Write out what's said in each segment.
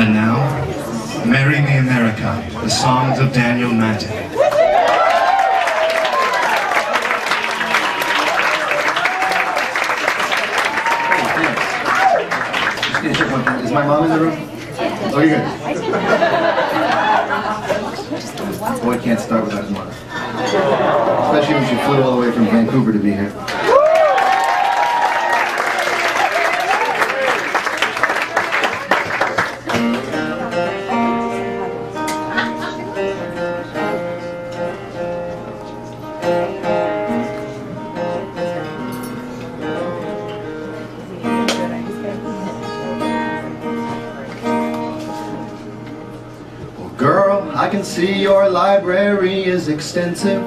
And now, Marry Me America, the songs of Daniel Matic. Is my mom in the room? Oh, you're good. Boy can't start without his mother. Especially when she flew all the way from Vancouver to be here. I can see your library is extensive.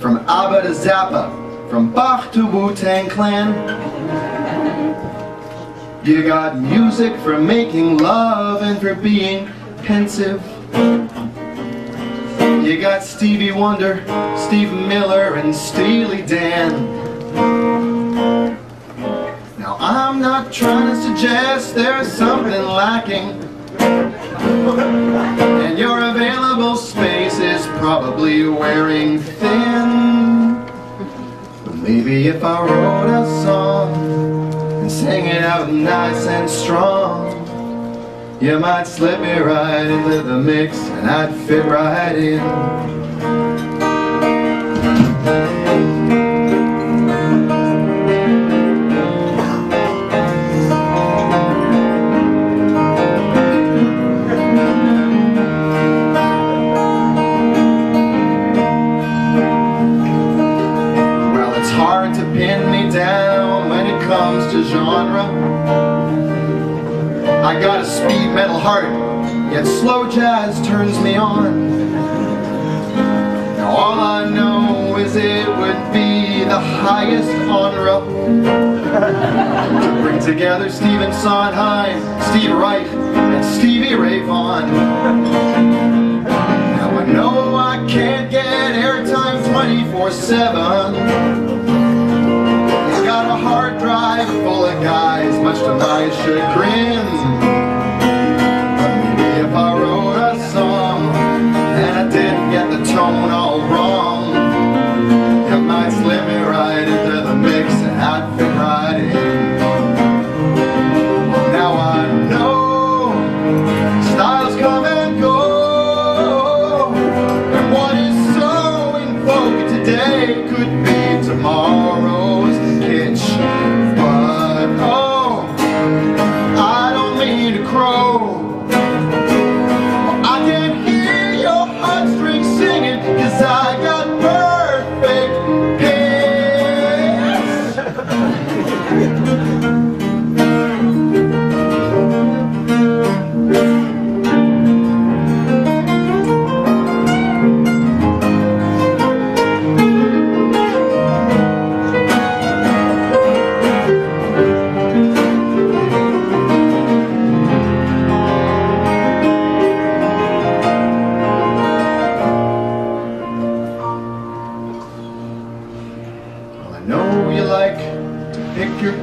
From ABBA to Zappa, from Bach to Wu-Tang Clan. You got music for making love and for being pensive. You got Stevie Wonder, Steve Miller, and Steely Dan. Now I'm not trying to suggest there's something lacking, and your available space is probably wearing thin. But maybe if I wrote a song and sang it out nice and strong, you might slip me right into the mix and I'd fit right in. Genre. I got a speed metal heart, yet slow jazz turns me on. Now all I know is it would be the highest honor to bring together Steven Sondheim, Steve Wright, and Stevie Ray Vaughan. Now I know I can't get airtime 24/7. Got a hard drive full of guys, much to my chagrin. Maybe if I wrote a song and I didn't get the tone all wrong, it might slip me right into the mix and I'd fit right in. Now I know styles come and go, and what is so in vogue today could be tomorrow. But oh, I don't mean to crow, I can't hear your heartstrings singing, 'cause I got perfect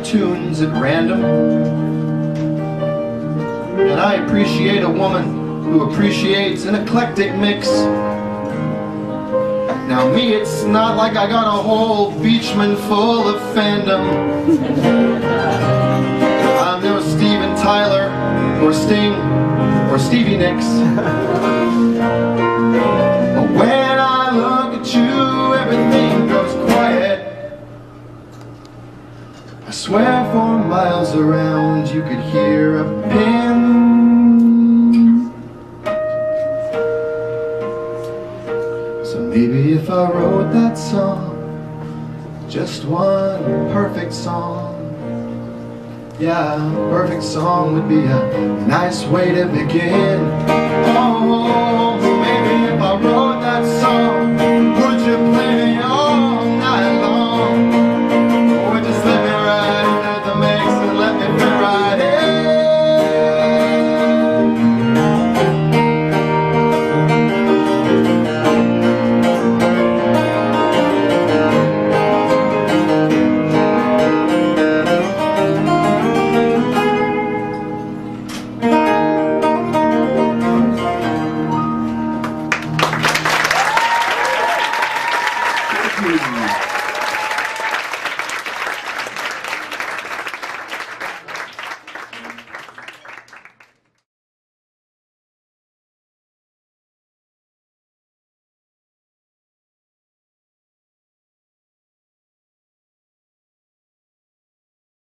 tunes at random. And I appreciate a woman who appreciates an eclectic mix. Now me, it's not like I got a whole Beachman full of fandom. I'm no Steven Tyler, or Sting, or Stevie Nicks. But when I look at you, everything goes quiet. I swear for miles around you could hear a pin. So maybe if I wrote that song, just one perfect song, yeah, a perfect song would be a nice way to begin. Oh, maybe if I wrote that song,